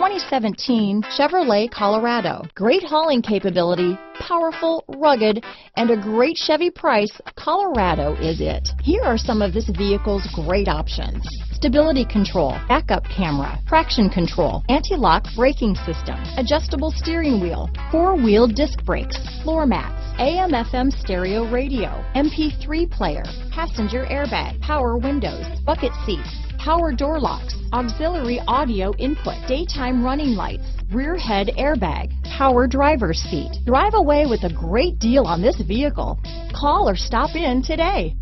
2017 Chevrolet Colorado. Great hauling capability, powerful, rugged, and a great Chevy price. Colorado is it. Here are some of this vehicle's great options: stability control, backup camera, traction control, anti-lock braking system, adjustable steering wheel, four-wheel disc brakes, floor mats, AM/FM stereo radio, MP3 player, passenger airbag, power windows, bucket seats, power door locks, auxiliary audio input, daytime running lights, rear head airbag, power driver's seat. Drive away with a great deal on this vehicle. Call or stop in today.